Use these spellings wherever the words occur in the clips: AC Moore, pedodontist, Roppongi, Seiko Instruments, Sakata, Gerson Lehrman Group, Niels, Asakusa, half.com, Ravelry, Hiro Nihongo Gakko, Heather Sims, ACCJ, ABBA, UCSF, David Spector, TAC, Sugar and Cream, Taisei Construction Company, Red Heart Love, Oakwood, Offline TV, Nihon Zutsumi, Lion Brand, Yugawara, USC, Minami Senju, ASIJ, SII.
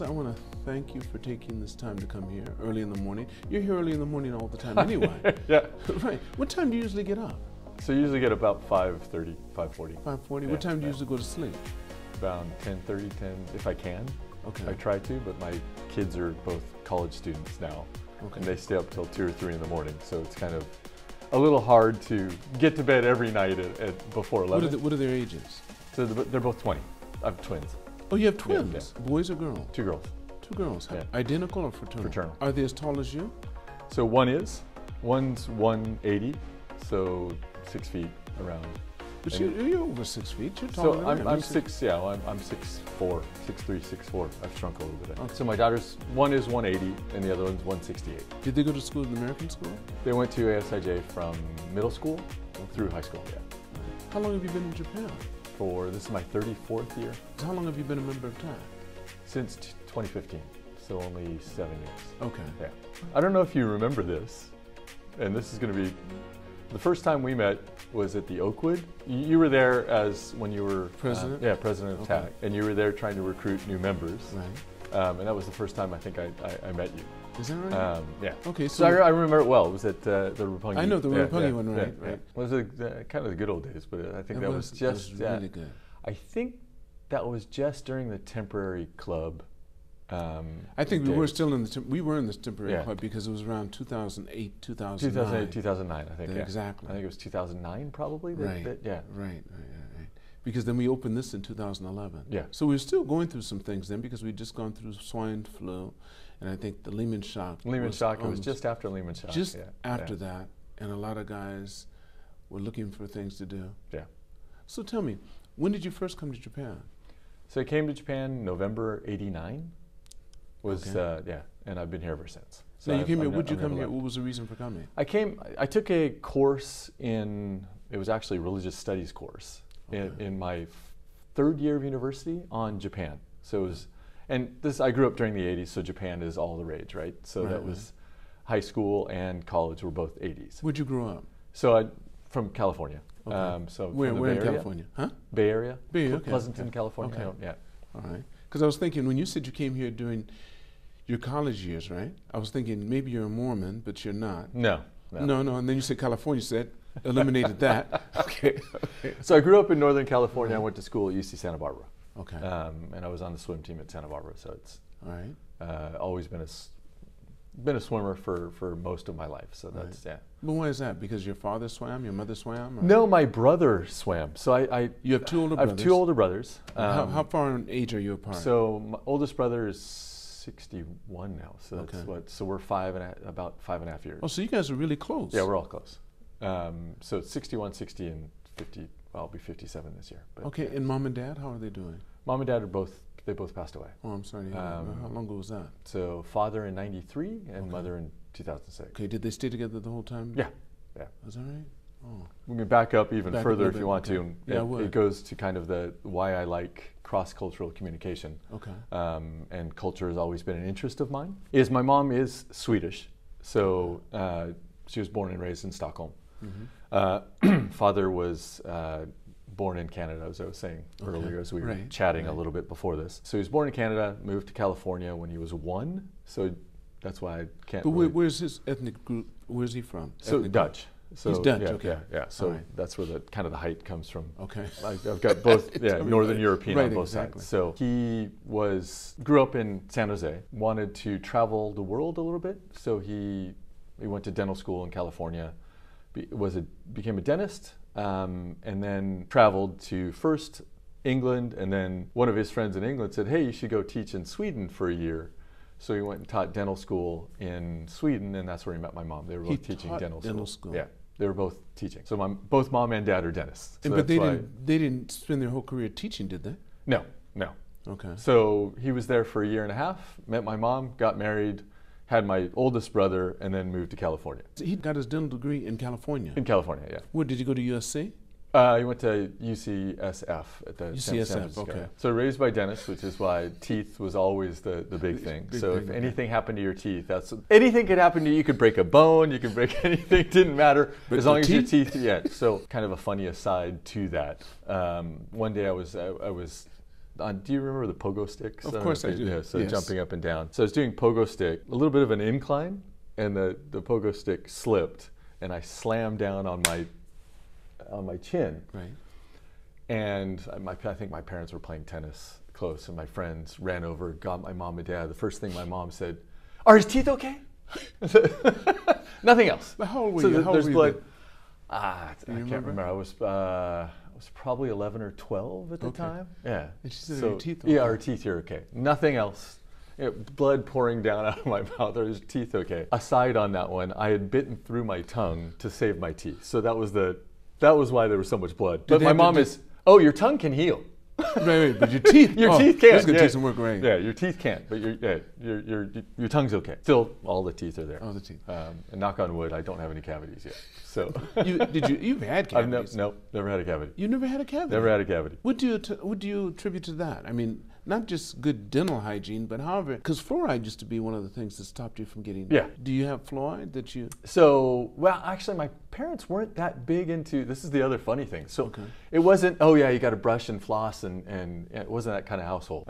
Rose, I want to thank you for taking this time to come here early in the morning. You're here early in the morning all the time anyway. Yeah. Right. What time do you usually get up? So you usually get about 5:30, 5:40. 5:40. Yeah, what time do you usually go to sleep? Around 10:30, 10, if I can. Okay. I try to, but my kids are both college students now. Okay. And they stay up till 2 or 3 in the morning, so it's kind of a little hard to get to bed every night at before 11. What are their ages? So they're both 20. I have twins. Oh, you have twins? Yeah. Boys or girls? Two girls. Two girls. Yeah. Identical or fraternal? Fraternal. Are they as tall as you? So one is. One's 180, so 6 feet around. But you're over 6 feet. You're taller than me. I'm 6. Yeah, well, I'm 6'4", 6'3", 6'4". I've shrunk a little bit. Okay. So my daughters, one is 180 and the other one's 168. Did they go to school in the American school? They went to ASIJ from middle school through high school. Yeah. How long have you been in Japan? For this is my 34th year. So how long have you been a member of TAC? Since 2015, so only 7 years. Okay. Yeah. I don't know if you remember this, and this is going to be. The first time we met was at the Oakwood. You were there as when you were president. Yeah, president of TAC, and you were there trying to recruit new members. Right. And that was the first time I think I met you. Is that right? Yeah. Okay. So I remember it well. It was at the Roppongi. I know the Roppongi one, right? Yeah, right. Well, it was kind of the good old days, but I think that was really good. I think that was just during the temporary club. I think we were still in the temporary club because it was around 2008, 2009. 2008, 2009, I think. Yeah. Exactly. I think it was 2009, probably. Right. Right. Because then we opened this in 2011. Yeah. So we were still going through some things then because we'd just gone through swine flu, and I think the Lehman Shock. It was just after Lehman Shock. Just after that, and a lot of guys were looking for things to do. Yeah. So tell me, when did you first come to Japan? So I came to Japan November '89. And I've been here ever since. So now you came here. Would you come here? What was the reason for coming? I came. I took a course in. It was actually a religious studies course in my third year of university on Japan. So it was, and this I grew up during the '80s. So Japan is all the rage, right? So that was high school and college were both '80s. Where'd you grow up? So I from California. Okay. So where in California? Huh? Bay Area. Bay Area. Pleasanton, California. Okay. Yeah. All right. Because I was thinking when you said you came here during your college years, right? I was thinking maybe you're a Mormon, but you're not. No. And then you said California, eliminated that. Okay. So I grew up in Northern California. I went to school at UC Santa Barbara. Okay. And I was on the swim team at Santa Barbara, so it's always been a swimmer for most of my life. So that's But why is that? Because your father swam, your mother swam? Or? No, my brother swam. So you have two older brothers. I have two older brothers. How far in age are you apart? So my oldest brother is 61 now, so that's what. So we're about 5.5 years. Oh, so you guys are really close. Yeah, we're all close. So it's 61, 60, and 50. Well, I'll be 57 this year. But and mom and dad, how are they doing? Mom and dad are both. They both passed away. Oh, I'm sorry. How long ago was that? So father in '93 and mother in 2006. Okay, did they stay together the whole time? Yeah. Is that right? Oh. We can back up even further if you want to. And it goes to kind of the why I like cross-cultural communication. Okay. And culture has always been an interest of mine. My mom is Swedish, so she was born and raised in Stockholm. Father was born in Canada, as I was saying earlier, as we were chatting a little bit before this. So he was born in Canada, moved to California when he was 1. So that's why I can't. But where's his ethnic group? Where's he from? So Dutch. So he's Dutch, yeah. So that's where the height comes from. Okay. I've got both Northern European on both sides. So he grew up in San Jose, wanted to travel the world a little bit. So he went to dental school in California, became a dentist, and then traveled to first England, and then one of his friends in England said, "Hey, you should go teach in Sweden for a year." So he went and taught dental school in Sweden, and that's where he met my mom. They were both teaching dental school. Yeah, they were both teaching. So both mom and dad are dentists. So but they didn't spend their whole career teaching, did they? No. Okay. So he was there for a year and a half, met my mom, got married, had my oldest brother, and then moved to California. So he got his dental degree in California? In California, yeah. Where did you go to USC? He went to UCSF at the UCSF, San Francisco. Okay. So raised by dentists, which is why teeth was always the big thing. If anything happened to your teeth, anything could happen to you. You could break a bone, you could break anything, didn't matter, but as long as your teeth, So kind of a funny aside to that. One day I was Do you remember the pogo sticks? Of course I do. Yeah, so yes. Jumping up and down. So I was doing pogo stick, a little bit of an incline, and the pogo stick slipped, and I slammed down on my chin. Right. And I think my parents were playing tennis close, and my friends ran over, got my mom and dad. The first thing my mom said, "Are his teeth okay?" Nothing else. How old were you? How old were you? I can't remember. I was probably 11 or 12 at the time. Yeah. And she said, "Are your teeth okay?" Yeah, our teeth are okay. Nothing else. Blood pouring down out of my mouth. Are his teeth okay? Aside on that one, I had bitten through my tongue to save my teeth. So that was why there was so much blood. But my mom is, "Oh, your tongue can heal." Right, but your teeth. Your teeth can't. That's gonna take some work, right? Yeah, your teeth can't, but your tongue's okay. Still, all the teeth are there. All the teeth. And knock on wood, I don't have any cavities yet. So You've had cavities? No, never had a cavity. You never had a cavity? Never had a cavity. What do you attribute to that? I mean, not just good dental hygiene, but because fluoride used to be one of the things that stopped you from getting. Yeah. Do you have fluoride that you? So, well, actually, my parents weren't that big into. This is the other funny thing. So, it wasn't. Oh yeah, you got to brush and floss, and it wasn't that kind of household.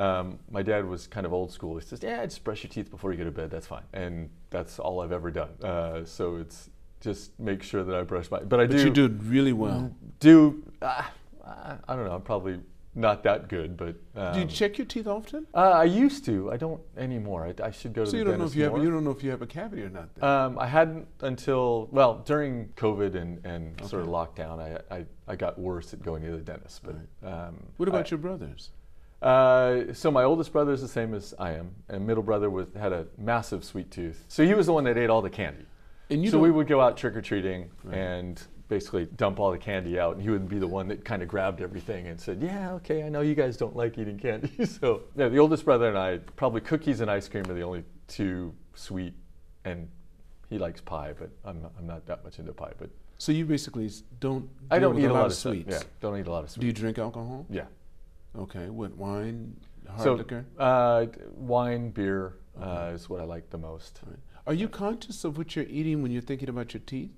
My dad was kind of old school. He says, "Yeah, just brush your teeth before you go to bed. That's fine." And that's all I've ever done. So it's just make sure that I brush my. But I do. But you do really well. I don't know. I'm probably. Not that good, but... do you check your teeth often? I used to. I don't anymore. I should go to the dentist. So you don't know if you have a cavity or not? Then. I hadn't until, well, during COVID and sort of lockdown, I got worse at going to the dentist. But what about your brothers? So my oldest brother is the same as I am, and middle brother had a massive sweet tooth. So he was the one that ate all the candy. And so we would go out trick-or-treating and... basically dump all the candy out, and he would be the one that kind of grabbed everything and said, "Yeah, okay, I know you guys don't like eating candy." So yeah, the oldest brother and I, probably cookies and ice cream are the only two sweet, and he likes pie, but I'm not that much into pie. But so you basically don't eat a lot of sweets. Yeah, don't eat a lot of sweets. Do you drink alcohol? Yeah. Okay. What, wine, hard liquor? Wine, beer is what I like the most. Right. Are you conscious of what you're eating when you're thinking about your teeth?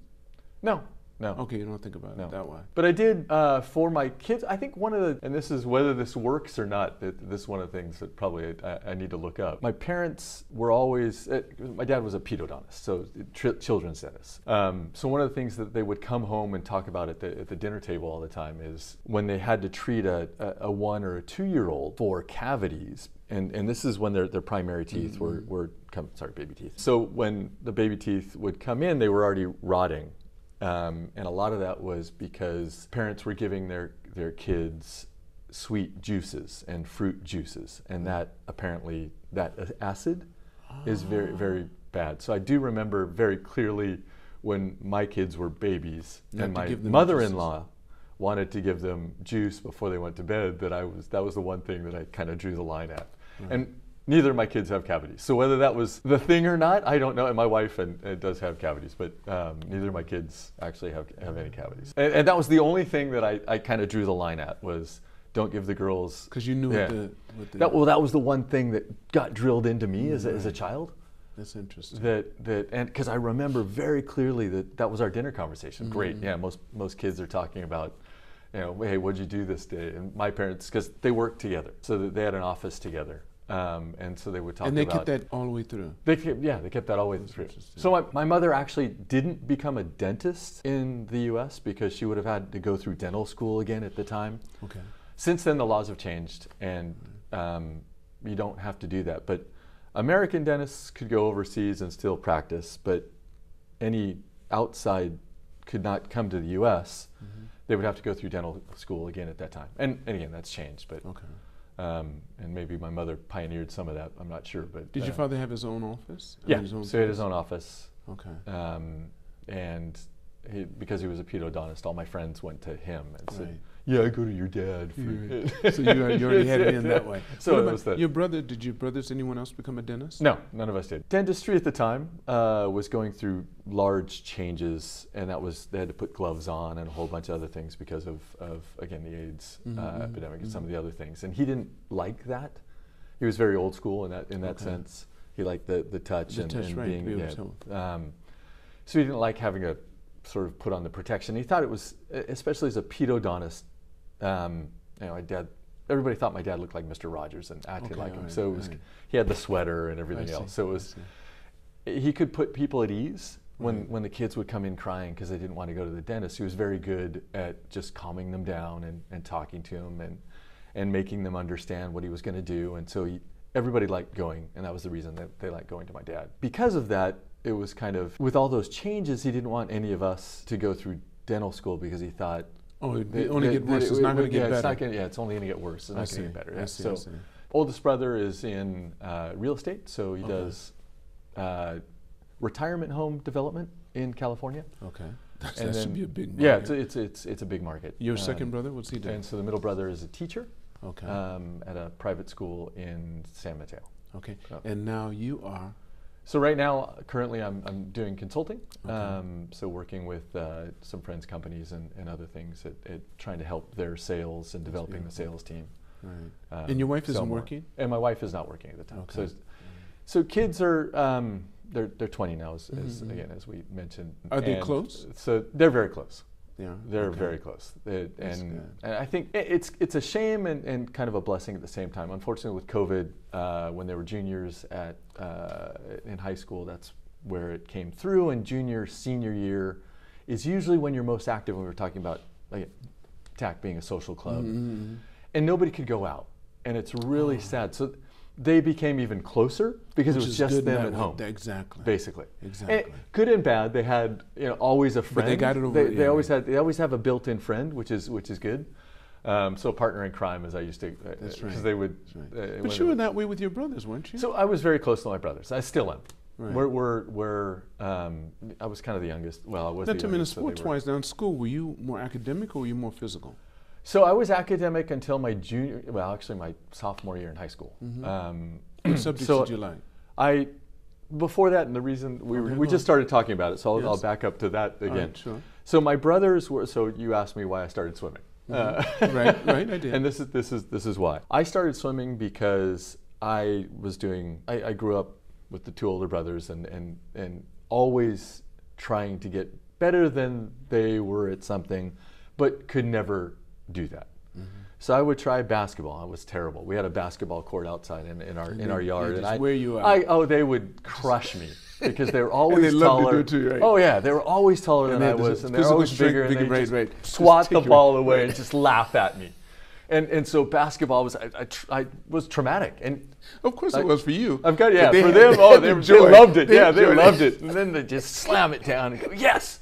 No. No. Okay, you don't think about it that way. But I did for my kids. I think one of the, and this is whether this works or not, this is one of the things that probably I need to look up. My parents were always, my dad was a pedodontist, so children's dentist. So one of the things that they would come home and talk about at the dinner table all the time is when they had to treat a 1 or a 2-year-old for cavities. And this is when their primary teeth were baby teeth. So when the baby teeth would come in, they were already rotting. And a lot of that was because parents were giving their kids sweet juices and fruit juices, and that apparently that acid is very, very bad. So I do remember very clearly when my kids were babies and my mother-in-law wanted to give them juice before they went to bed, that was the one thing that I kind of drew the line at. Right. And neither of my kids have cavities. So whether that was the thing or not, I don't know. And my wife does have cavities, but neither of my kids actually have any cavities. And that was the only thing that I kind of drew the line at was don't give the girls. Because you knew that was the one thing that got drilled into me as a child. That's interesting. And because I remember very clearly that was our dinner conversation. Mm-hmm. Great, yeah, most kids are talking about, you know, hey, what'd you do this day? And my parents, because they worked together, so that they had an office together. And so they would talk about... And they kept that all the way through? They kept that all the way through. So my mother actually didn't become a dentist in the U.S. because she would have had to go through dental school again at the time. Okay. Since then, the laws have changed, and you don't have to do that. But American dentists could go overseas and still practice, but any outside could not come to the U.S. Mm-hmm. They would have to go through dental school again at that time. And again, that's changed, but... Okay. And maybe my mother pioneered some of that. I'm not sure, but did your father have his own office? Yeah, so he had his own office. Okay. And because he was a pedodontist, all my friends went to him and said, "Yeah, I go to your dad." So you already had it in that way. So was that. Your brother? Did your brothers? Anyone else become a dentist? No, none of us did. Dentistry at the time was going through large changes, and they had to put gloves on and a whole bunch of other things because of again the AIDS epidemic and some of the other things. And he didn't like that. He was very old school in that sense. He liked the touch so he didn't like having a sort of put on the protection. He thought it was, especially as a pedodontist, you know, my dad everybody thought my dad looked like Mr. Rogers and acted like him. Right, so it was, he had the sweater and everything else. So it was, he could put people at ease when the kids would come in crying because they didn't want to go to the dentist. He was very good at just calming them down and talking to them and making them understand what he was going to do. And so he, everybody liked going, and that was the reason that they liked going to my dad. Because of that, it was kind of, with all those changes, he didn't want any of us to go through dental school because he thought, oh, it only get worse. It's not going to get better. Yeah, it's only going to get worse. It's not going to get better. Yeah. So, oldest brother is in real estate, so he does retirement home development in California. Okay, that should be a big market. Yeah, it's a big market. Your second brother, what's he doing? And so the middle brother is a teacher. Okay. At a private school in San Mateo. Okay. So. And now you are. So right now, currently, I'm doing consulting, so working with some friends' companies and other things at trying to help their sales and developing the sales team. Right. And your wife isn't working? And my wife is not working at the time. Okay. So, so kids are, they're 20 now, as we mentioned. Are they close? So they're very close. Yeah, they're very close. And I think it's a shame and kind of a blessing at the same time. Unfortunately, with COVID, when they were juniors in high school, that's where it came through. And junior, senior year is usually when you're most active. When we were talking about like, TAC being a social club. Mm-hmm. And nobody could go out. And it's really sad. So they became even closer because it was just them at home. Exactly. Basically. Exactly. And good and bad. They had always a friend. But they got it over. They always had. They always have a built-in friend, which is good. So partner in crime, as I used to. That's right. Because they would. But you were that way with your brothers, weren't you? So I was very close to my brothers. I still am. Right. I was kind of the youngest. Well, I was. Now, sports-wise, now in school, were you more academic or were you more physical? So I was academic until my my sophomore year in high school. Mm-hmm. What subjects did you like? Before that, and the reason we just started talking about it, so I'll back up to that again. Right, sure. So my brothers were. So you asked me why I started swimming. Mm-hmm. Right, I did. And this is why I started swimming because I was doing. I grew up with the two older brothers and always trying to get better than they were at something, but could never do that. Mm-hmm. So I would try basketball. I was terrible. We had a basketball court outside in our yard, and they would crush me because they were always and they taller. Loved to do it too, right? Oh yeah, they were always taller than I was, and they were always bigger. And they just swat the ball away and just laugh at me. And so basketball was was traumatic, and of course it was for you. I've got for them. Oh, they loved it. Yeah, they loved it. And then they just slam it down and go yes.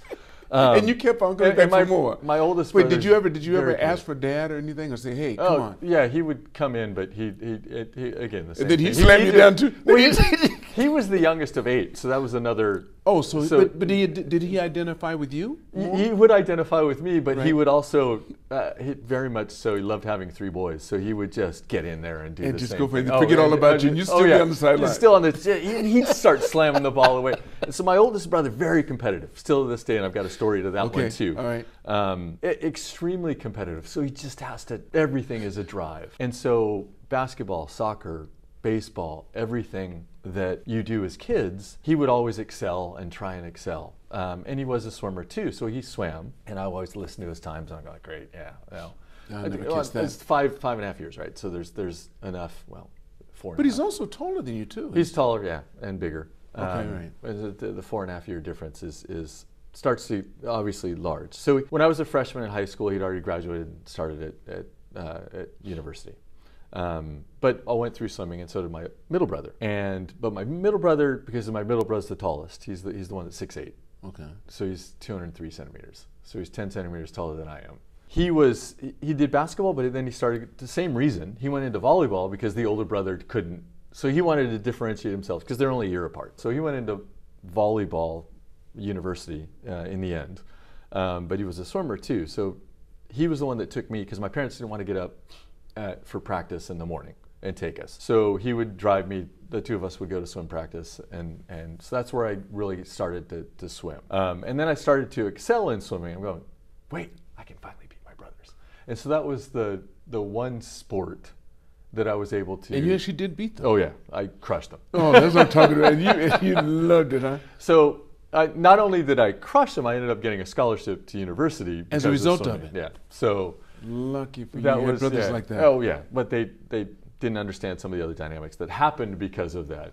And you kept on going back for more. My oldest brother. Wait, did you ever ask for dad or anything, or say, "Hey, come on"? Yeah, he would come in, but he again the same. Did he slam you down too? Well, he was the youngest of 8, so that was another. Oh, but did he identify with you? He would identify with me, but he would also very much so. He loved having 3 boys, so he would just get in there and do the same thing. Forget all about you. And you still be on the sideline. Still on the. He'd start slamming the ball away. And so my oldest brother, very competitive, still to this day, and I've got a story to that one too. All right. Extremely competitive. So he just has to, everything is a drive. And so basketball, soccer, baseball, everything that you do as kids, he would always excel and try and excel. And he was a swimmer too, so he swam. And I always listened to his times and I'm like, great, yeah. It's 5.5 years, right? So there's enough, 4.5. But he's also taller than you too. He's taller, and bigger. The 4.5 year difference is starts to obviously large. So when I was a freshman in high school, he'd already graduated and started at university. But I went through swimming, and so did my middle brother. But my middle brother, because my middle brother's the tallest, he's the one that's 6'8". Okay. So he's 203 centimeters. So he's 10 centimeters taller than I am. He did basketball, but then he started the same reason. He went into volleyball because the older brother couldn't. So he wanted to differentiate himself because they're only a year apart. So he went into volleyball university in the end. But he was a swimmer too. So he was the one that took me because my parents didn't want to get up for practice in the morning and take us. So he would drive me, the two of us would go to swim practice. And so that's where I really started to swim. And then I started to excel in swimming. I'm going, wait, I can finally beat my brothers. And so that was the one sport that I was able to. And you actually did beat them. Oh yeah, I crushed them. Oh, that's what I'm talking about. And you loved it, huh? So not only did I crush them, I ended up getting a scholarship to university. As a result of it. Yeah. So Lucky for that you, brothers like that. Oh yeah, but they didn't understand some of the other dynamics that happened because of that.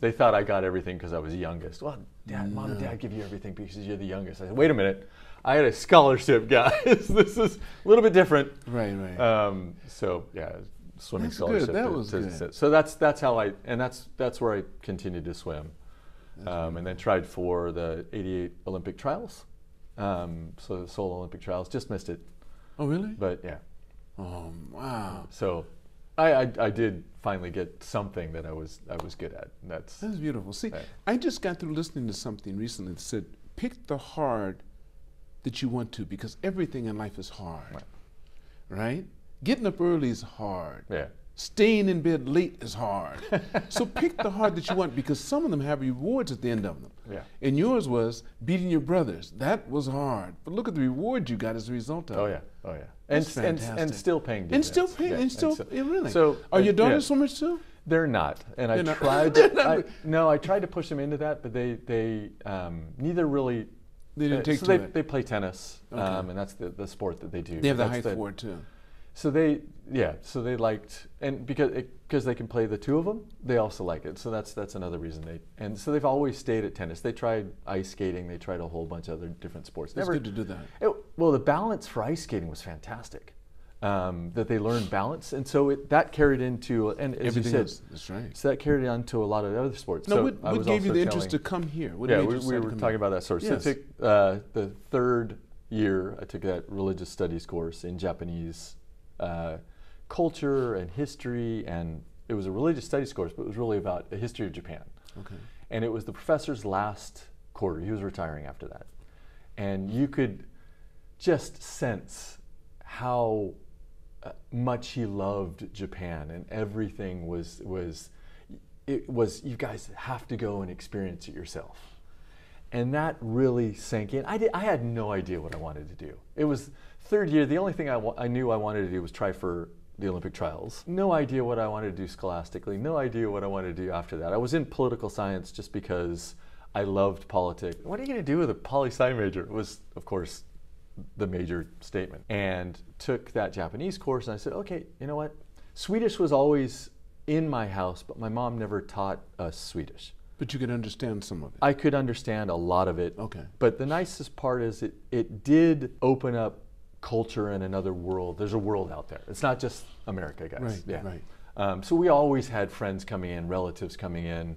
They thought I got everything because I was the youngest. Well, Dad, Mom and Dad give you everything because you're the youngest. I said, wait a minute, I had a scholarship, guys. This is a little bit different. Right, right. So yeah, swimming that's scholarship. Good. That was good. So that's how I, and that's where I continued to swim. And then tried for the '88 Olympic trials. So the Seoul Olympic trials, just missed it. Oh really? But yeah. Oh wow. So I did finally get something that I was good at. That's beautiful. See, I just got through listening to something recently that said, pick the hard that you want to, because everything in life is hard. Right? Getting up early is hard. Yeah. Staying in bed late is hard. So pick the hard that you want, because some of them have rewards at the end of them. Yeah. And yours was beating your brothers. That was hard. But look at the reward you got as a result of it. Oh, yeah. Oh, yeah. And still paying dividends. And still paying. Yeah. Really. So, are your daughters swimmers too? They're not. And I tried to, I tried to push them into that, but they neither really. They didn't take to it. They play tennis, and that's the sport that they do. They have the height for it too. So they liked, and because they can play the two of them, they also like it. So that's another reason and so they've always stayed at tennis. They tried ice skating, they tried a whole bunch of other different sports. It's good to do that. Well, the balance for ice skating was fantastic, that they learned balance. And so that carried into, and as everything you said, that's right. So that carried on to a lot of other sports. No, so what gave you the interest to come here? What we were talking about that sort of stuff. The third year, I took that religious studies course in Japanese culture and history, and it was a religious studies course, but it was really about the history of Japan. Okay. And it was the professor's last quarter. He was retiring after that. And you could just sense how much he loved Japan, and everything was you guys have to go and experience it yourself. And that really sank in. I had no idea what I wanted to do. It was third year, the only thing I knew I wanted to do was try for the Olympic trials. No idea what I wanted to do scholastically, no idea what I wanted to do after that. I was in political science just because I loved politics. What are you going to do with a poli-sci major? It was, of course, the major statement. And took that Japanese course, and I said, okay, you know what? Swedish was always in my house, but my mom never taught us Swedish. But you could understand some of it. I could understand a lot of it. Okay. But the nicest part is it did open up culture in another world. There's a world out there. It's not just America, guys. Right, yeah. Right. So we always had friends coming in, relatives coming in.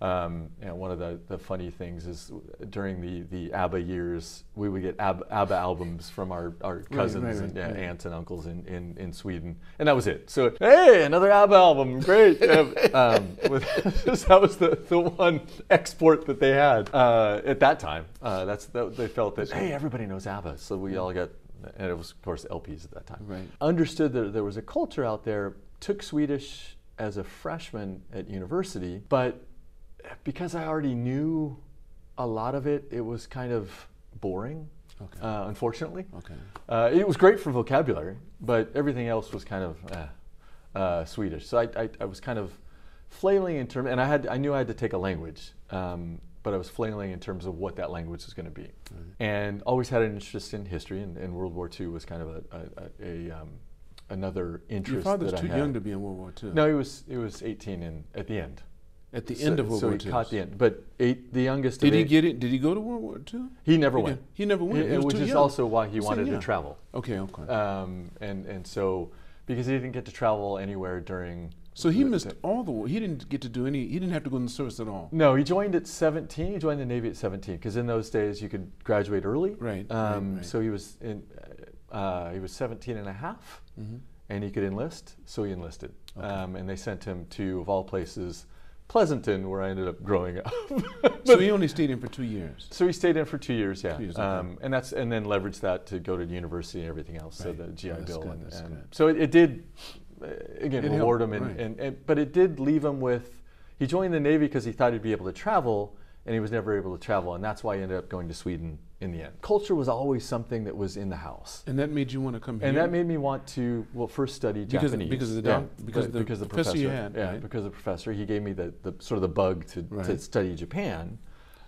And one of the funny things is during the ABBA years, we would get ABBA albums from our cousins and aunts and uncles in Sweden. And that was it. So, hey, another ABBA album, great. That was the one export that they had at that time. They felt that, hey, everybody knows ABBA. So we all got, and it was, of course, LPs at that time. Right. Understood that there was a culture out there, took Swedish as a freshman at university, but because I already knew a lot of it, it was kind of boring, unfortunately. Okay. It was great for vocabulary, but everything else was kind of Swedish. So I was kind of flailing in terms, and I knew I had to take a language, but I was flailing in terms of what that language was going to be. Right. And always had an interest in history, and World War II was kind of another interest. Your father's too young to be in World War II. No, he was 18 at the end. At the end of World War II. So he caught the end, but the youngest. Did he get it? Did he go to World War II? He never went. He never went. Which is also why he wanted to travel. Okay, okay. And so because he didn't get to travel anywhere during. So he missed all the war. He didn't get to do any. He didn't have to go in the service at all. No, he joined at 17. He joined the Navy at 17 because in those days you could graduate early. Right. So he was in. He was 17 and a half, and he could enlist. So he enlisted, and they sent him to, of all places, Pleasanton, where I ended up growing up. So he only stayed in for 2 years. So he stayed in for 2 years, yeah. 2 years, and then leveraged that to go to university and everything else. Right. So the GI Bill, and so it did again reward him, but it did leave him with. He joined the Navy because he thought he'd be able to travel, and he was never able to travel, and that's why he ended up going to Sweden in the end. Culture was always something that was in the house, and that made you want to come here. And that made me want to first study Japanese because of the professor you had, because the professor he gave me the sort of the bug to study Japan.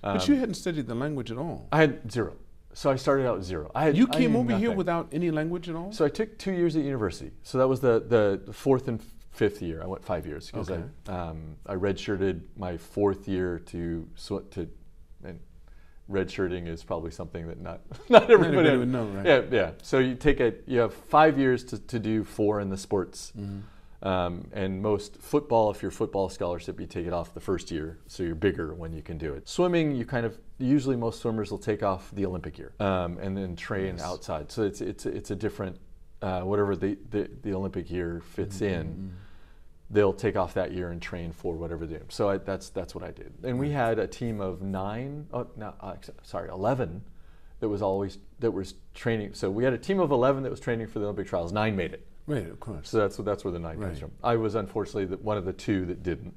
But you hadn't studied the language at all. I had zero. So I started out zero. You came over here without any language at all? So I took 2 years at university. So that was the fourth and fifth year. I went 5 years because okay. I redshirted my fourth year and redshirting is probably something that not everybody would know, right? Yeah, yeah. So you have 5 years to do four in the sports. Mm-hmm. And most football, if you're football scholarship, you take it off the first year, so you're bigger when you can do it. Swimming, you usually most swimmers will take off the Olympic year and then train yes. outside. So it's a different, whatever the Olympic year fits mm-hmm. in, they'll take off that year and train for whatever they do. So that's what I did. And we had a team of 11 that was training. So we had a team of 11 that was training for the Olympic trials. 9 made it. Right, of course. So that's where the 9 comes from. I was unfortunately one of the 2 that didn't.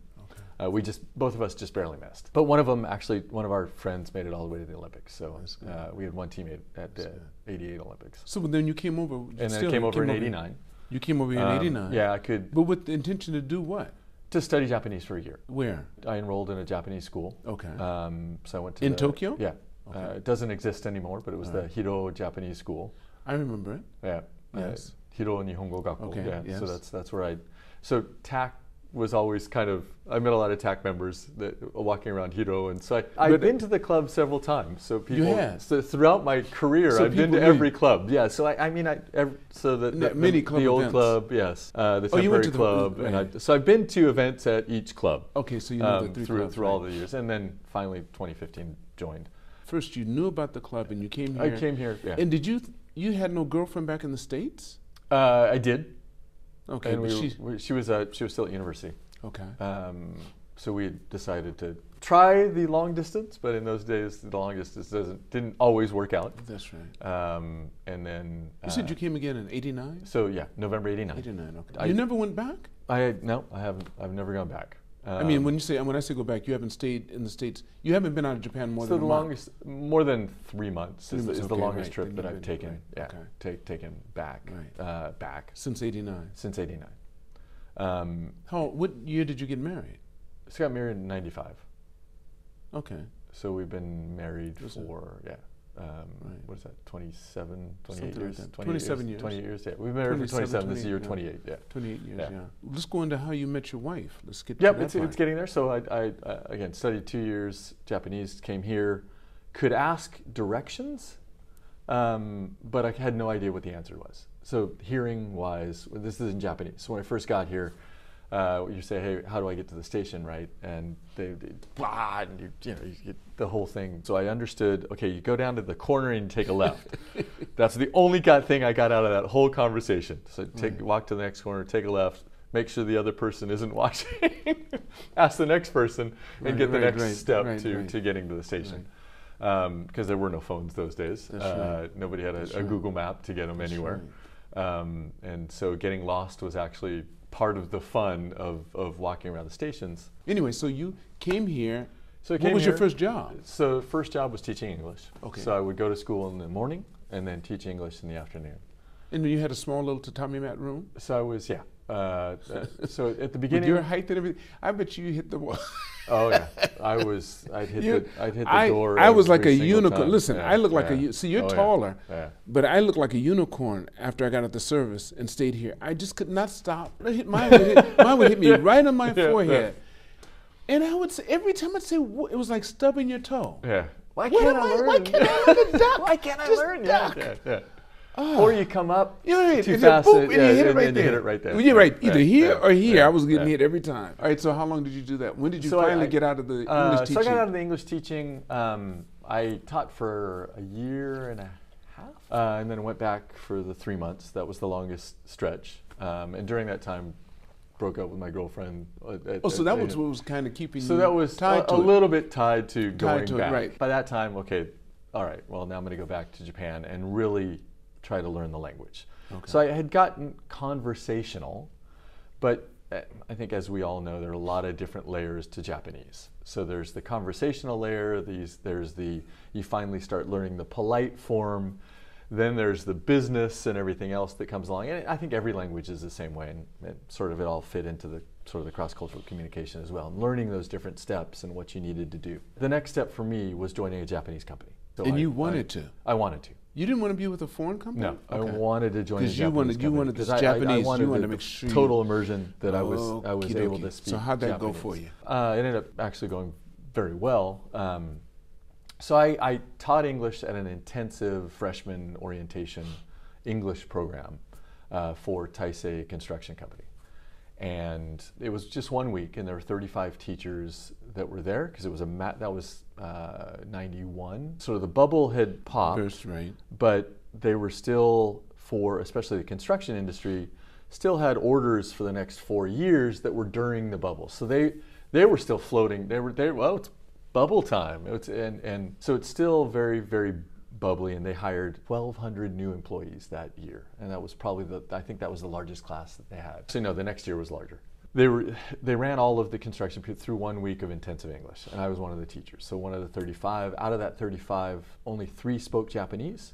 Okay. Both of us just barely missed. But one of our friends made it all the way to the Olympics. So we had one teammate at the 88 Olympics. So then you came over. And then I came over in 89. You came over in 89? Yeah, I could. But with the intention to do what? To study Japanese for a year. Where? I enrolled in a Japanese school. Okay. So I went to Tokyo? Yeah. Okay. It doesn't exist anymore, but it was the Hiro Japanese School. I remember it. Yeah. Yes. Hiro Nihongo Gakko. Okay, yeah, yes. So that's where so TAC was always I met a lot of TAC members that walking around Hiro, and so I've been to the club several times. So people, so throughout my career, I've been to every club. Yeah, so the old club, yes, the temporary club, and so I've been to events at each club. Okay, so you know the three clubs, through all the years, and then finally 2015 joined. First, you knew about the club, and you came here. I came here, yeah. And did you had no girlfriend back in the States? I did. Okay. And she was still at university. Okay. So we decided to try the long distance, but in those days the long distance didn't always work out. That's right. And then you said you came again in 89. So yeah, November 89. 89. Okay. You never went back. I haven't. I've never gone back. I mean, when I say go back, you haven't stayed in the States. You haven't been out of Japan more than 3 months. Is the longest trip that I've taken. Right. Yeah, okay. Taken back. Right. Back since 89. Since 89. What year did you get married? I got married in 95. Okay. So we've been married what is that? 27, 28 years. 27 years. 28 years. Yeah, we've been married for 27. This year, 28. Yeah. 28 years. Yeah. Let's go into how you met your wife. Let's get. Yep, it's getting there. So I again studied 2 years Japanese, came here, could ask directions, but I had no idea what the answer was. So hearing wise, this is in Japanese. So when I first got here, you say, hey, how do I get to the station, right? And they blah, and you get the whole thing. So I understood, okay, you go down to the corner and take a left. That's the only thing I got out of that whole conversation. So walk to the next corner, take a left, make sure the other person isn't watching, ask the next person, and get the next step to getting to the station. Because there were no phones those days. Nobody had a Google Map to get them anywhere. Right. And so getting lost was actually part of the fun of walking around the stations. Anyway, so you came here. So what was your first job? So first job was teaching English. Okay. So I would go to school in the morning and then teach English in the afternoon. And you had a small little tatami mat room? So I was, yeah. So at the beginning, with your height and everything, I bet you hit the wall. Oh yeah, I'd hit the door. I was like a unicorn. Time. Listen, yeah, I look like a. See, you're taller, but I look like a unicorn after I got out the service and stayed here. I just could not stop. Mine would hit me right on my forehead, and I would say every time I'd say it was like stubbing your toe. Yeah. Why can't I learn to duck? Why can't I learn duck? Yeah, yeah. Oh. Or you come up too fast, and you hit it right there. Well, you're right, either here or here. I was getting hit every time. All right, so how long did you do that? When did you finally get out of the English teaching? So I got out of the English teaching. I taught for a year and a half, and then went back for the 3 months. That was the longest stretch. And during that time, broke up with my girlfriend. So that was what was kind of keeping you tied to it. So that was a little bit tied to going back. Right. By that time, okay, all right, well, now I'm going to go back to Japan and really try to learn the language. Okay. So I had gotten conversational, but I think as we all know, there are a lot of different layers to Japanese. So there's the conversational layer, you finally start learning the polite form, then there's the business and everything else that comes along. And I think every language is the same way, and it all fit into the cross-cultural communication as well, and learning those different steps and what you needed to do. The next step for me was joining a Japanese company. So and you wanted to? I wanted to. You didn't want to be with a foreign company? No, okay. I wanted to join a Japanese company. Because you wanted this Japanese, you wanted to make sure total immersion that I was able to speak. So how'd that Japanese go for you? It ended up actually going very well. So I taught English at an intensive freshman orientation English program for Taisei Construction Company. And it was just 1 week, and there were 35 teachers that were there because it was a that was 91. So the bubble had popped, that's right, but they were still, for especially the construction industry, still had orders for the next 4 years that were during the bubble. So they were still floating. They well, it's bubble time. It's, and so it's still very, very bubbly, and they hired 1,200 new employees that year, and that was probably I think that was the largest class that they had. So no, the next year was larger. They ran all of the construction through 1 week of intensive English, and I was one of the teachers. So one of the 35, out of that 35, only 3 spoke Japanese,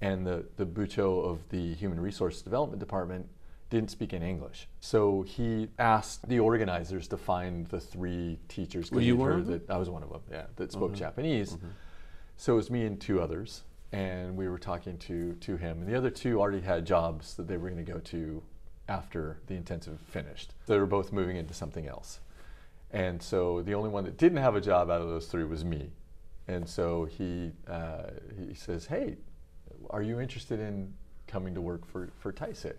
and the bucho of the Human Resource Development Department didn't speak in English. So he asked the organizers to find the 3 teachers. Were you one of them? I was one of them, yeah, that spoke Japanese. So it was me and 2 others, and we were talking to him. And the other 2 already had jobs that they were going to go to after the intensive finished. They were both moving into something else. And so the only one that didn't have a job out of those 3 was me. And so he says, hey, are you interested in coming to work for Taisei?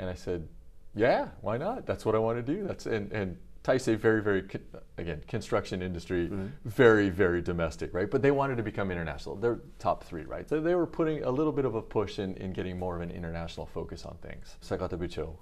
And I said, yeah, why not? That's what I want to do. That's and Taisei, very, very, again, construction industry, very, very domestic, right? But they wanted to become international. They're top 3, right? So they were putting a little bit of a push in getting more of an international focus on things. Sakata Bucho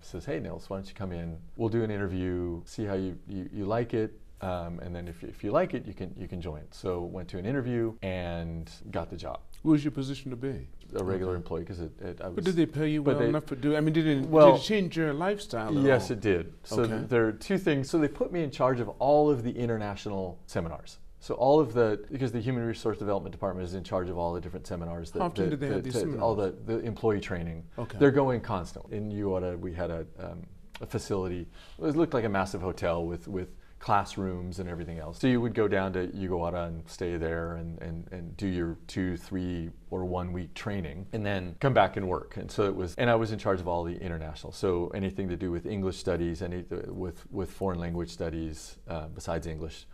says, hey, Nils, why don't you come in? We'll do an interview, see how you like it. And then if you like it, you can join. So went to an interview and got the job. What was your position to be? A regular employee, because I was. But did they pay you well enough to do? I mean, did it change your lifestyle at all? Yes, it did. So there are 2 things. So they put me in charge of all of the international seminars. So all of because the Human Resource Development Department is in charge of all the different seminars. How often did they have these seminars? All the employee training. Okay. They're going constantly. In Uota, we had a facility. It looked like a massive hotel with classrooms and everything else. So you would go down to Yugawara and stay there and do your 2, 3, or 1 week training and then come back and work. And so it was, and I was in charge of all the international. So anything to do with English studies, with foreign language studies besides English,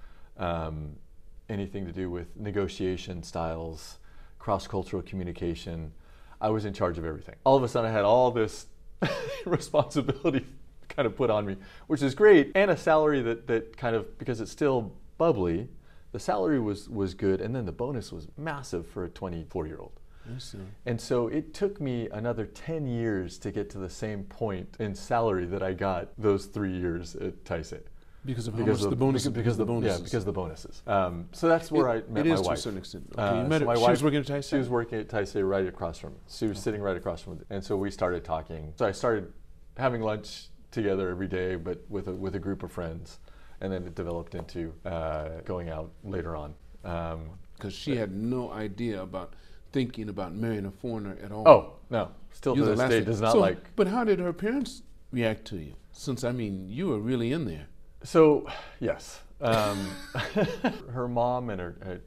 anything to do with negotiation styles, cross-cultural communication, I was in charge of everything. All of a sudden I had all this responsibility kind of put on me, which is great, and a salary that kind of, because it's still bubbly, the salary was good, and then the bonus was massive for a 24-year-old. I see. And so it took me another 10 years to get to the same point in salary that I got those 3 years at Taisei. Because of how much the bonuses? Because of the bonuses. Yeah, because of the bonuses. So that's where I met my wife. It is to a certain extent. Okay, she was working at Taisei? She was working at Taisei right across from me. She was sitting right across from me. And so we started talking. So I started having lunch together every day, but with a group of friends, and then it developed into going out later on. Because she had no idea about thinking about marrying a foreigner at all. Oh no, still to this day does not like. But how did her parents react to you? Since I mean, you were really in there. So yes, her mom and her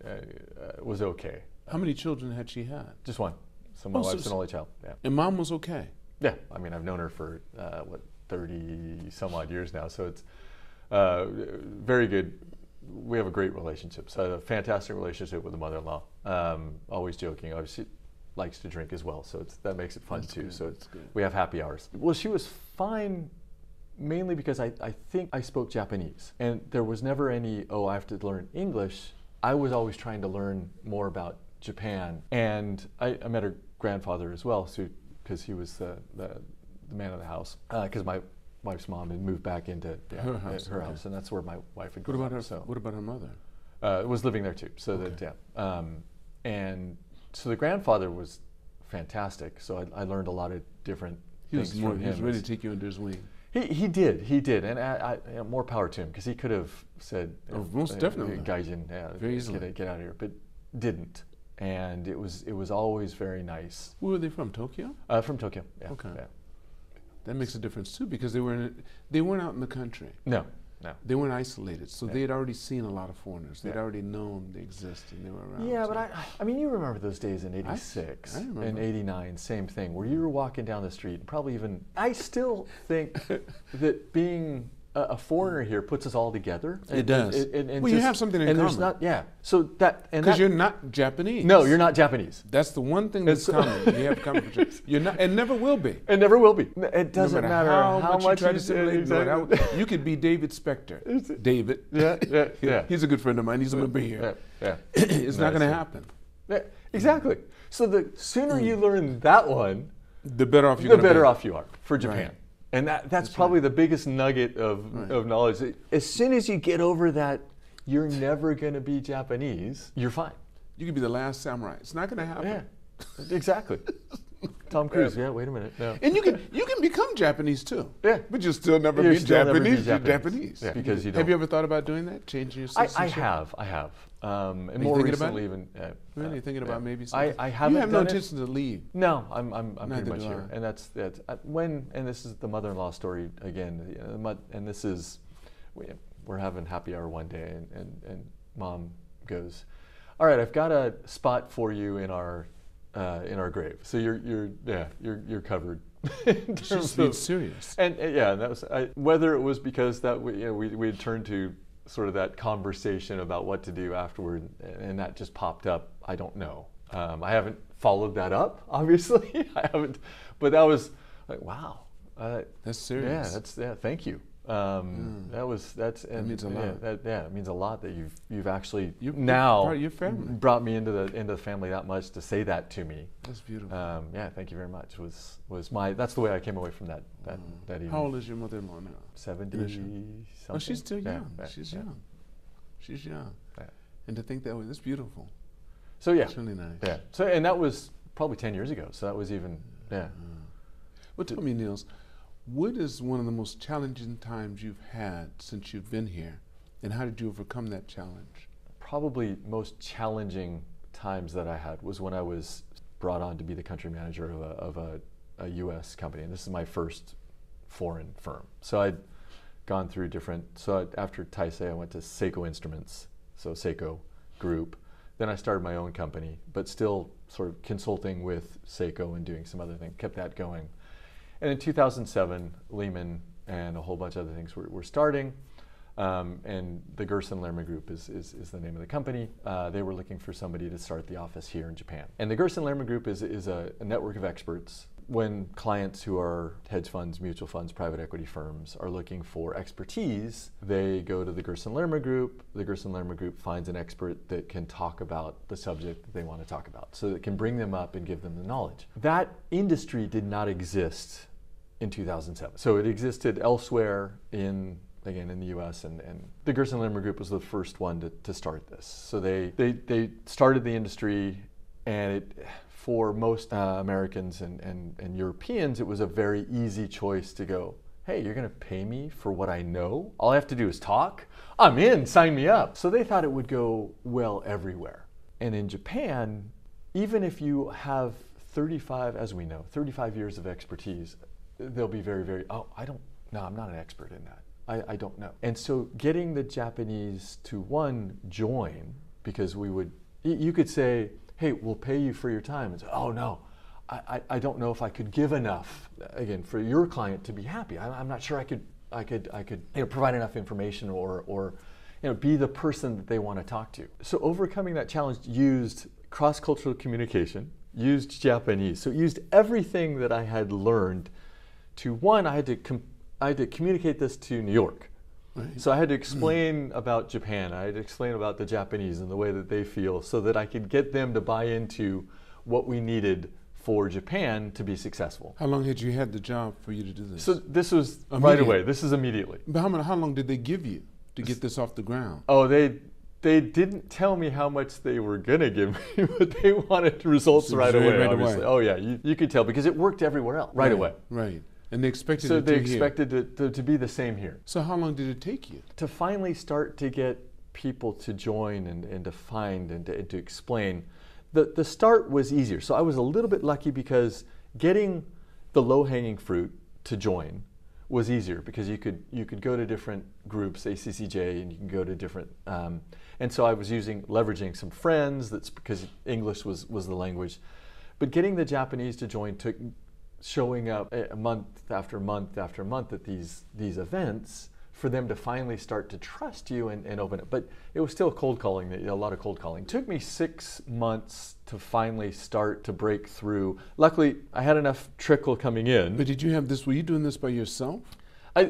was okay. How many children had she had? Just one. So my wife's an only child. Yeah. And mom was okay. Yeah, I mean I've known her for what, 30 some odd years now, so it's very good. We have a great relationship. So I have a fantastic relationship with the mother-in-law. Always joking. Obviously, she likes to drink as well, so that makes it fun too. So it's good. We have happy hours. Well, she was fine, mainly because I think I spoke Japanese, and there was never any I have to learn English. I was always trying to learn more about Japan, and I met her grandfather as well, so because he was the man of the house, because my wife's mom had moved back into her house, and that's where my wife had grown up. What about her mother? Was living there too. So and so the grandfather was fantastic. So I learned a lot of different things from him. He was ready to take you under his wing. He did, and I more power to him, because he could have said, most definitely, Gaijin, very easily, get out of here, but didn't. And it was always very nice. Where were they from? Tokyo? From Tokyo. Yeah. Okay. Yeah. That makes a difference too, because they weren't out in the country. No, No. They weren't isolated, so they had already seen a lot of foreigners. They'd already known they existed, and they were around. Yeah, so. But I mean, you remember those days in '86 and '89, same thing, where you were walking down the street, and probably even, I still think that being a foreigner here puts us all together. It does. And well, you have something in common. There's not, so that, because you're not Japanese. No, you're not Japanese. That's the one thing that's common. You have common. You're not, and never will be. It never will be. It doesn't matter how much you try to simulate. Exactly. You could be David Spector. David. Yeah. He's a good friend of mine. He's a member here. Yeah. It's not going to happen. Yeah, exactly. So the sooner you learn that one, the better off you're. The better off you are for Japan. And that's probably the biggest nugget of knowledge. As soon as you get over that, you're never going to be Japanese, you're fine. You could be the last samurai. It's not going to happen. Yeah, exactly. Tom Cruise, wait a minute. No. And you can become Japanese too. Yeah. But you'll still never, be Japanese. Yeah. Because you don't. Have you ever thought about doing that? Changing your citizenship? I have. And more recently even. Really thinking about maybe something? I haven't. You have no intention to leave. No, I'm pretty much here. And that's and this is the mother-in-law story again, and this is, we're having happy hour one day and mom goes, all right, I've got a spot for you in our grave, so you're covered. She's being serious. And yeah, that was whether it was because that we had turned to sort of that conversation about what to do afterward, and that just popped up. I don't know. I haven't followed that up. Obviously, I haven't. But that was like, wow, that's serious. Yeah, thank you. That means a lot. Yeah, it means a lot that you've actually now brought me into the family that much to say that to me. That's beautiful. Yeah, thank you very much. Was my that's the way I came away from that evening. How old is your mother-in-law now? 70-something. Oh, she's still young. Yeah, she's young. Yeah. And to think that way, that's beautiful. So yeah, it's really nice. Yeah. So and that was probably 10 years ago. So that was even Well, tell me, Niels. What is one of the most challenging times you've had since you've been here, and how did you overcome that challenge? Probably most challenging times that I had was when I was brought on to be the country manager of a U.S. company, and this is my first foreign firm. So I'd gone through different, after Taisei I went to Seiko Instruments, so Seiko Group. Then I started my own company, but still sort of consulting with Seiko and doing some other things, kept that going. And in 2007, Lehman and a whole bunch of other things were starting, and the Gerson Lehrman Group is the name of the company. They were looking for somebody to start the office here in Japan. And the Gerson Lehrman Group is a network of experts. When clients who are hedge funds, mutual funds, private equity firms are looking for expertise, they go to the Gerson Lehrman Group. The Gerson Lehrman Group finds an expert that can talk about the subject that they want to talk about, so it can bring them up and give them the knowledge. That industry did not exist in 2007. So it existed elsewhere in the US, and the Gerson Lehrman Group was the first one to start this. So they started the industry, and for most Americans and Europeans, it was a very easy choice to go, hey, you're gonna pay me for what I know? All I have to do is talk? I'm in, sign me up. So they thought it would go well everywhere. And in Japan, even if you have 35 years of expertise, they'll be very, very, I'm not an expert in that. I don't know. And so getting the Japanese to join, because you could say, hey, we'll pay you for your time. It's, oh no, I don't know if I could give enough, again, for your client to be happy. I'm not sure I could provide enough information or be the person that they want to talk to. So overcoming that challenge used cross-cultural communication, used Japanese. So it used everything that I had learned to I had to communicate this to New York. Right. So I had to explain about Japan. I had to explain about the Japanese and the way that they feel, so that I could get them to buy into what we needed for Japan to be successful. How long had you had the job for you to do this? So this was right away. This is immediately. But how long did they give you to get this off the ground? Oh, they didn't tell me how much they were going to give me, but they wanted results right away. Oh yeah, you could tell, because it worked everywhere else right away. Right. And they expected to be the same here. So how long did it take you? To finally start to get people to join and to find and to explain. The start was easier. So I was a little bit lucky, because getting the low-hanging fruit to join was easier because you could go to different groups, ACCJ, and you can go to different. And so I was leveraging some friends. That's because English was the language, but getting the Japanese to join took showing up month after month after month at these events for them to finally start to trust you and open it. But it was still cold calling, a lot of cold calling. It took me 6 months to finally start to break through. Luckily, I had enough trickle coming in. But did you have this, were you doing this by yourself? So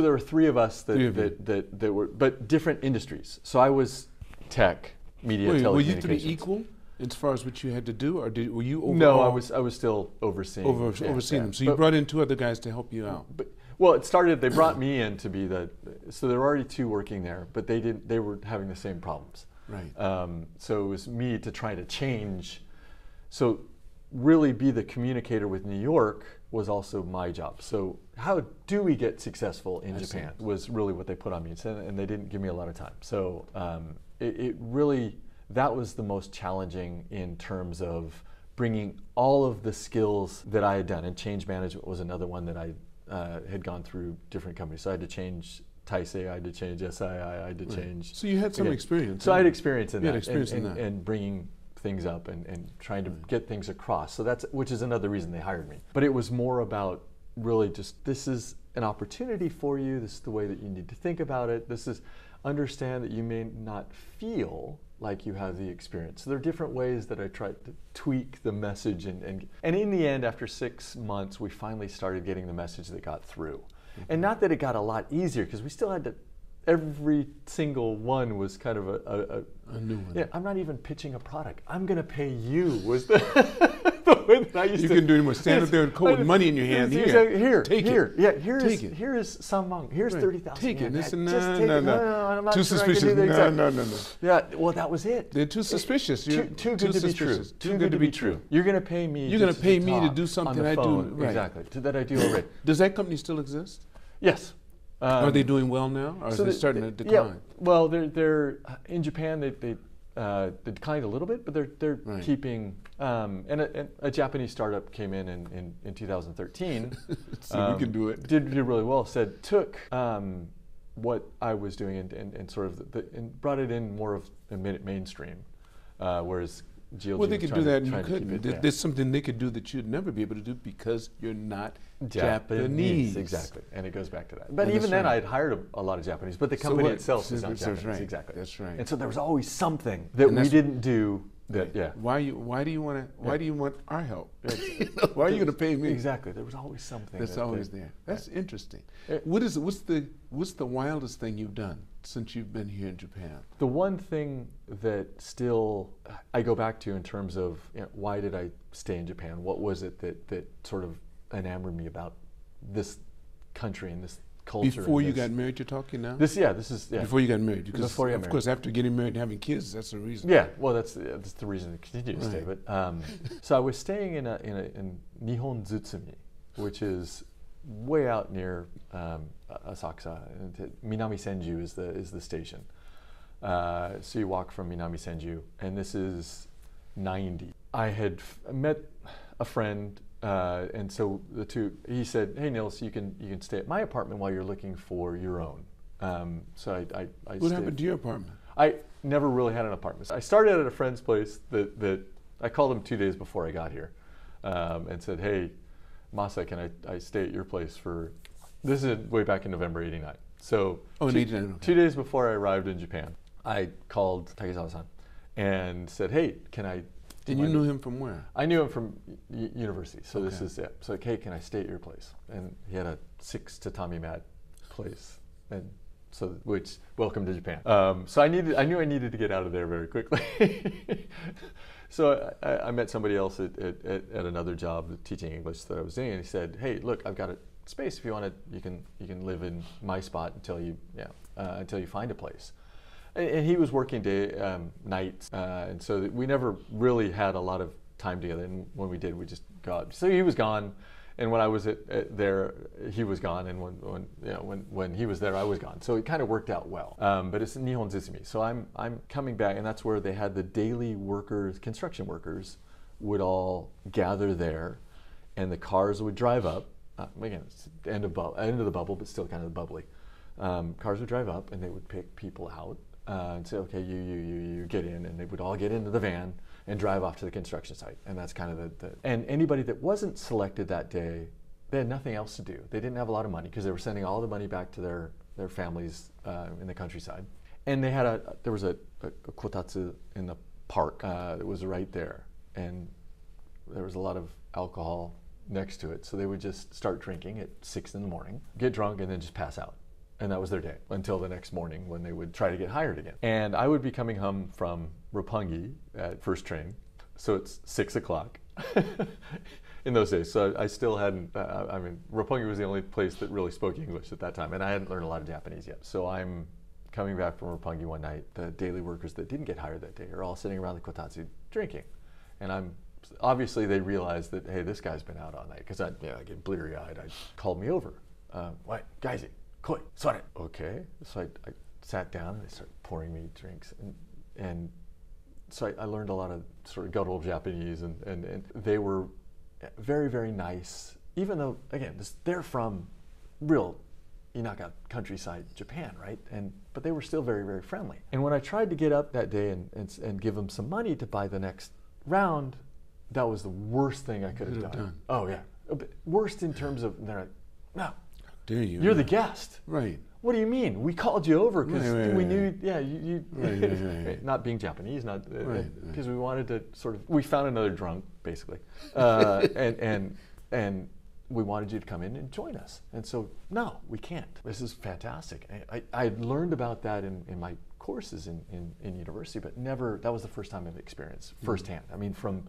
there were three of us that were, but different industries. So I was tech, media, telecommunications. Were you three equal as far as what you had to do, or were you overall? No, I was still overseeing. Overseeing them. So you brought in two other guys to help you out. But, well, it started, they brought me in to be the, so there were already two working there, but they were having the same problems. Right. So it was me to try to change. So really be the communicator with New York was also my job. So how do we get successful in Japan was really what they put on me, and they didn't give me a lot of time. So it really, that was the most challenging in terms of bringing all of the skills that I had done, and change management was another one that I had gone through different companies. So I had to change Taisei, I had to change SII, I had to change. So you had some experience. So I had experience in that. And bringing things up and trying to get things across. So that's, which is another reason they hired me. But it was more about really just, this is an opportunity for you. This is the way that you need to think about it. This is, understand that you may not feel like you have the experience. So there are different ways that I tried to tweak the message. And in the end, after 6 months, we finally started getting the message that got through. And not that it got a lot easier, because we still had to, every single one was kind of a new one. Yeah, I'm not even pitching a product. I'm going to pay you was the, the way that I used to. You can do it more. Stand up there and cold money in your hand. Here is samang. Here's 30,000. Take it. No. Too suspicious. No. Yeah, well, that was it. They're too suspicious. Too good to be true. Too good to be true. You're going to pay me. You're going to pay me to do something I do. Exactly. That I do already. Does that company still exist? Yes. Are they doing well now, or are they starting to decline? Yeah, well, they're in Japan. They declined a little bit, but they're keeping. And a Japanese startup came in 2013. So you can do it. Did do really well. Said took what I was doing and sort of and brought it in more of a mainstream, whereas. GLG well, they could do that, and you couldn't. There's something they could do that you'd never be able to do because you're not Japanese. Exactly, and it goes back to that. But even then, I had hired a lot of Japanese, but the company itself is not Japanese. Right. Exactly, that's right. And so there was always something that we didn't do. That Why do you want our help? Why are you going to pay me? Exactly. There was always something. That's always there. That's interesting. What's the wildest thing you've done since you've been here in Japan? The one thing that still I go back to in terms of why did I stay in Japan? What was it that sort of enamored me about this country and this culture? Before you got married, you're talking now? This is before you got married. Because of course, after getting married and having kids, that's the reason. Yeah, well, that's the reason to continue to stay. But so I was staying in Nihon Zutsumi, which is way out near Asakusa. Minami Senju is the station. So you walk from Minami Senju, and this is 90. I had met a friend. And so he said, "Hey Nils, you can stay at my apartment while you're looking for your own." So I What happened to your apartment? I never really had an apartment. I started at a friend's place that I called him 2 days before I got here, and said, "Hey, Masa, can I stay at your place for?" This is way back in November '89. So 2 days before I arrived in Japan, I called Takezawa-san and said, "Hey, can I?" And you knew him from where? I knew him from university. So this is it. So, "Hey, can I stay at your place?" And he had a 6 tatami mat place, and so which welcome to Japan. So I knew I needed to get out of there very quickly. So I met somebody else at another job teaching English that I was doing, and he said, "Hey, look, I've got a space. If you want to, you can live in my spot until you find a place." And he was working nights, and so we never really had a lot of time together. And when we did, we just got. So he was gone, and when I was there, he was gone. And when he was there, I was gone. So it kind of worked out well. But it's in Nihon Zutsumi, so I'm coming back, and that's where they had the daily workers, construction workers, would all gather there, and the cars would drive up. again, it's the end of the bubble, but still kind of bubbly. Cars would drive up and they would pick people out and say, okay, you get in, and they would all get into the van and drive off to the construction site. And that's kind of the and anybody that wasn't selected that day, they had nothing else to do. They didn't have a lot of money because they were sending all the money back to their families in the countryside. And they had there was a kotatsu in the park that was right there, and there was a lot of alcohol next to it. So they would just start drinking at 6 in the morning, get drunk, and then just pass out. And that was their day until the next morning when they would try to get hired again. And I would be coming home from Roppongi at first train. So it's 6 o'clock in those days. So I still hadn't, I mean, Roppongi was the only place that really spoke English at that time. And I hadn't learned a lot of Japanese yet. So I'm coming back from Roppongi one night. The daily workers that didn't get hired that day are all sitting around the kotatsu drinking. And I'm obviously they realized that, hey, this guy's been out all night. Because I get bleary eyed. I called me over. What, guys? Koi, sorry. Okay, so I sat down and they started pouring me drinks. And so I learned a lot of sort of guttural Japanese, and they were very, very nice, even though, again, they're from real Inaka countryside Japan, right? But they were still very, very friendly. And when I tried to get up that day and give them some money to buy the next round, that was the worst thing I could have done. Oh, yeah. Worst in terms of, they're like, no. You're the guest. Right. What do you mean? We called you over because we knew, not being Japanese, not because we wanted to sort of, we found another drunk, basically, and we wanted you to come in and join us. And so, no, we can't. This is fantastic. I had learned about that in my courses in university, but never, that was the first time I've experienced firsthand. I mean, from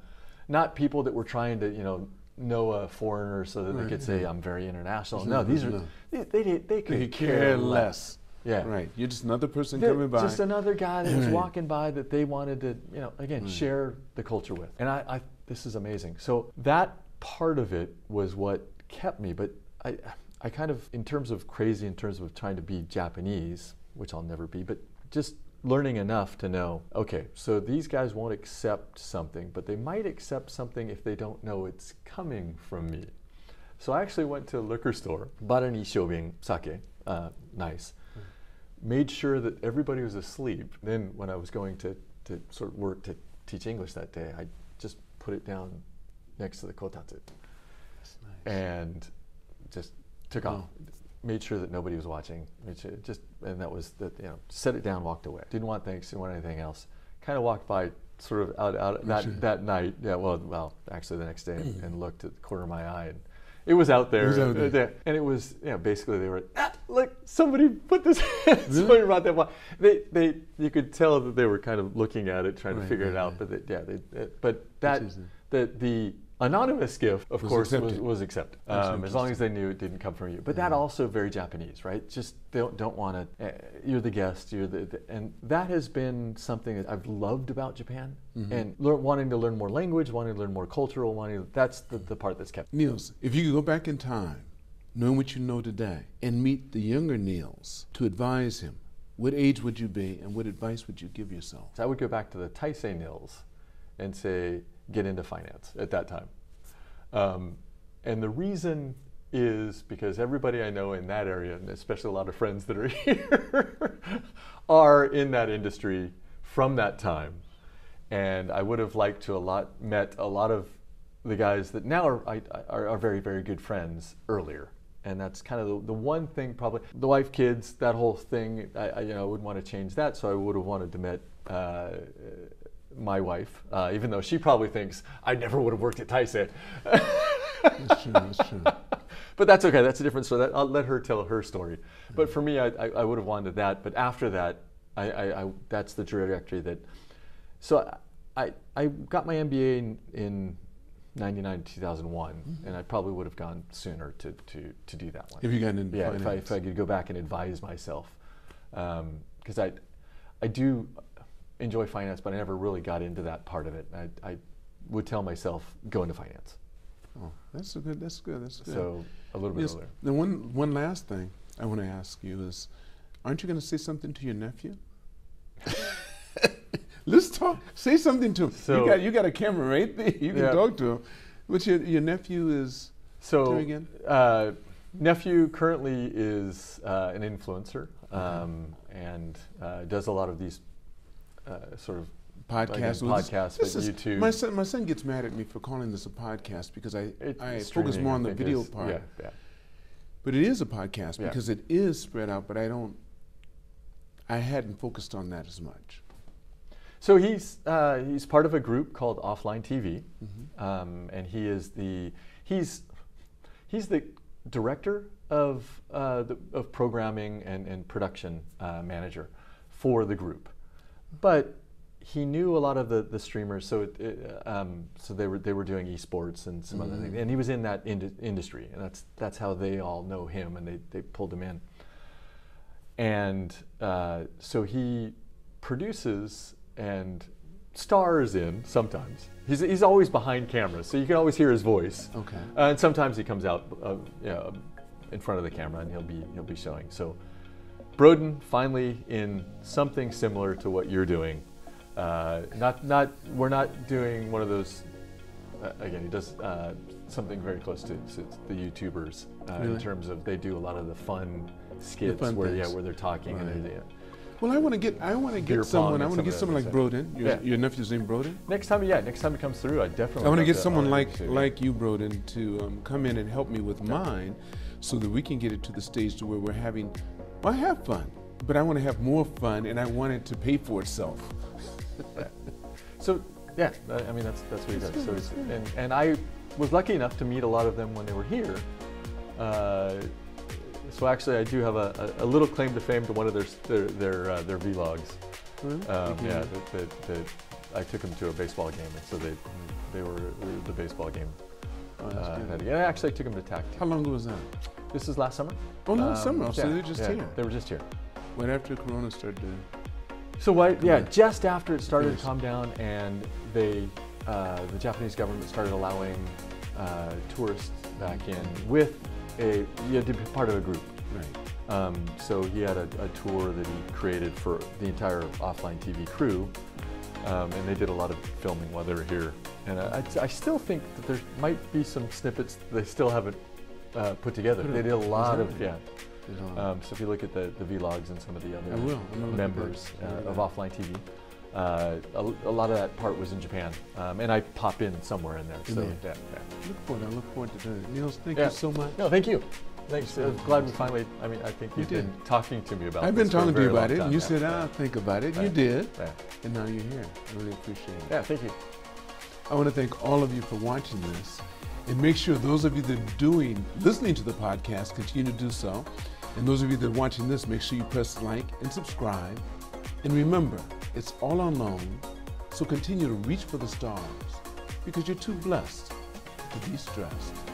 not people that were trying to, know a foreigner so that they could say I'm very international. No, these are they could care less. Yeah, right. You're just another person coming by. Just another guy that was walking by that they wanted to, again, share the culture with. And I this is amazing. So that part of it was what kept me. But I kind of, in terms of crazy, in terms of trying to be Japanese, which I'll never be, but just learning enough to know, okay, so these guys won't accept something, but they might accept something if they don't know it's coming from me. So I actually went to a liquor store, bought an ishobin sake, nice, made sure that everybody was asleep. Then when I was going to sort of work to teach English that day, I just put it down next to the kotatsu. That's nice. And just took off. Made sure that nobody was watching, and that was that. Set it down, walked away. Didn't want thanks, didn't want anything else. Kind of walked by, sort of out that night. Yeah, well, actually the next day, and looked at the corner of my eye, and it was out there. It was out there. And it was, basically they were look, somebody put this. Somebody brought that. They you could tell that they were kind of looking at it, trying to figure it out. But the anonymous gift, of course, was accepted, as long as they knew it didn't come from you. But that also very Japanese, right? Just they don't want to. You're the guest. And that has been something that I've loved about Japan, and wanting to learn more language, wanting to learn more cultural. That's the part that's kept. Niels, if you could go back in time, knowing what you know today, and meet the younger Niels to advise him, what age would you be, and what advice would you give yourself? So I would go back to the Taisei Niels, and say, get into finance at that time. And the reason is because everybody I know in that area, and especially a lot of friends that are here, are in that industry from that time. And I would have liked to met a lot of the guys that now are very, very good friends earlier. And that's kind of the one thing, probably the wife, kids, that whole thing. I wouldn't want to change that, so I would have wanted to meet my wife, even though she probably thinks I never would have worked at Taisei. That's true, that's true. But that's okay, that's a different story. I'll let her tell her story. But for me, I would have wanted that. But after that, that's the trajectory that... So I got my MBA in 99, 2001, and I probably would have gone sooner to do that one. If you got into finance. Yeah, if I could go back and advise myself. Because I do enjoy finance, but I never really got into that part of it. I would tell myself, go into finance. Oh, that's good, that's good, that's good. So a little bit earlier. The one last thing I want to ask you is, aren't you going to say something to your nephew? Let's talk, say something to him. So you got a camera right there, you can talk to him. But your nephew is So nephew currently is an influencer, and does a lot of these sort of podcasts, YouTube. My son gets mad at me for calling this a podcast because I focus more on the video part. Yeah, yeah. But it is a podcast because it is spread out, but I hadn't focused on that as much. So he's part of a group called Offline TV, and he is the director of programming and production manager for the group. But he knew a lot of the streamers, so so they were doing esports and some other things, and he was in that industry, and that's how they all know him, and they pulled him in. And so he produces and stars in sometimes. He's always behind cameras, so you can always hear his voice. Okay. And sometimes he comes out in front of the camera, and he'll be showing. So Broden, finally in something similar to what you're doing. We're not doing one of those. Again, he does something very close to the YouTubers in terms of they do a lot of the fun skits where they're talking and they're. Well, I want to get someone like Broden. Your nephew's name Broden. Next time he comes through, I want to get someone like you, Broden, to come in and help me with mine, so that we can get it to the stage to where we're having. Well, I have fun, but I want to have more fun, and I want it to pay for itself. So yeah, I mean that's what he does. So and I was lucky enough to meet a lot of them when they were here. So actually, I do have a little claim to fame to one of their vlogs. Really? Yeah, that I took them to a baseball game, and so they were the baseball game. Oh, and I actually took them to TAC. How long ago was that? This is last summer. Oh, last summer. So they're just here. They were just here. Right after Corona started. Just after it started to calm down, and the Japanese government started allowing tourists back in with you had to be part of a group. Right. So he had a tour that he created for the entire Offline TV crew, and they did a lot of filming while they were here. And I still think that there might be some snippets they still haven't put together. They did a lot of, so if you look at the vlogs and some of the other members of Offline TV, a lot of that part was in Japan, and I pop in somewhere in there. So I look forward to doing it. Niels, thank you so much. No, thank you. Thanks. I'm glad we finally. I mean, I think you've been talking to me about. I've been talking to you about it, and you said, "I'll think about it." You did, and now you're here. I really appreciate it. Yeah, thank you. I want to thank all of you for watching this. And make sure those of you that are listening to the podcast continue to do so. And those of you that are watching this, make sure you press like and subscribe. And remember, it's all on loan, so continue to reach for the stars because you're too blessed to be stressed.